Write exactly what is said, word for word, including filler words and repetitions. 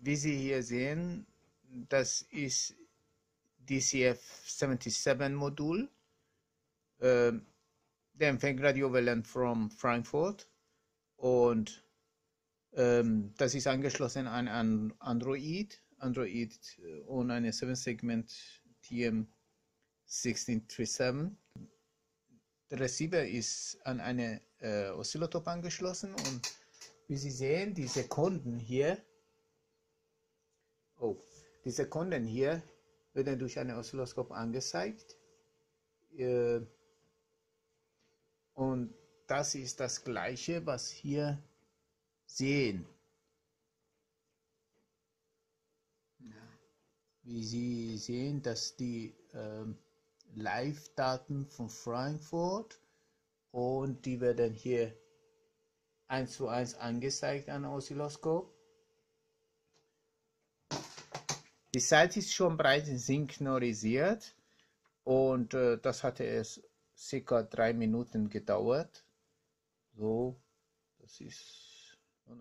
wie Sie hier sehen, das ist D C F seventy-seven Modul. Äh, der empfängt Radiowellen from Frankfurt und ähm, das ist angeschlossen an ein Android, Android und eine seven Segment T M sixteen thirty-seven. Der Receiver ist an eine äh, Oszillotop angeschlossen und wie Sie sehen, die Sekunden hier, oh, die Sekunden hier werden durch ein Oszilloskop angezeigt. Äh, und das ist das Gleiche, was hier sehen. Wie Sie sehen, dass die äh, Live-Daten von Frankfurt und die werden hier eins zu eins angezeigt an Oszilloskop. Die Seite ist schon breit synchronisiert und äh, das hatte es circa drei Minuten gedauert. So, das ist